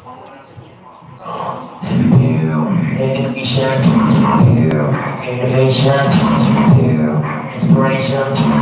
education, innovation, inspiration, education, innovation.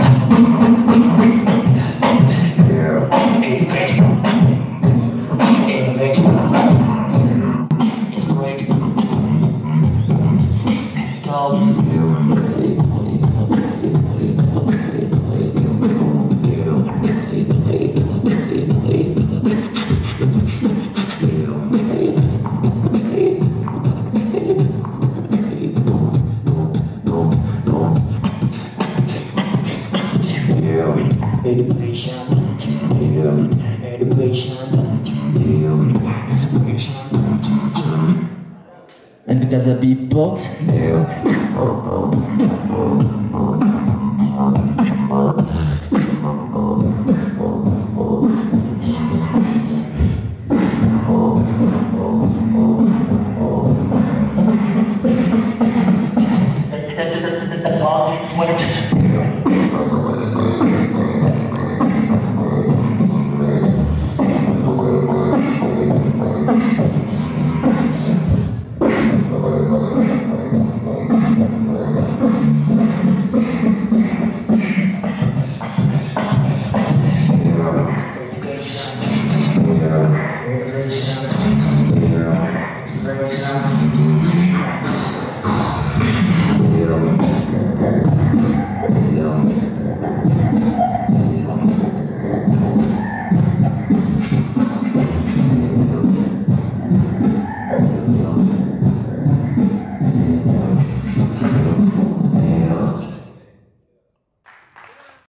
And because of beatbox, yeah.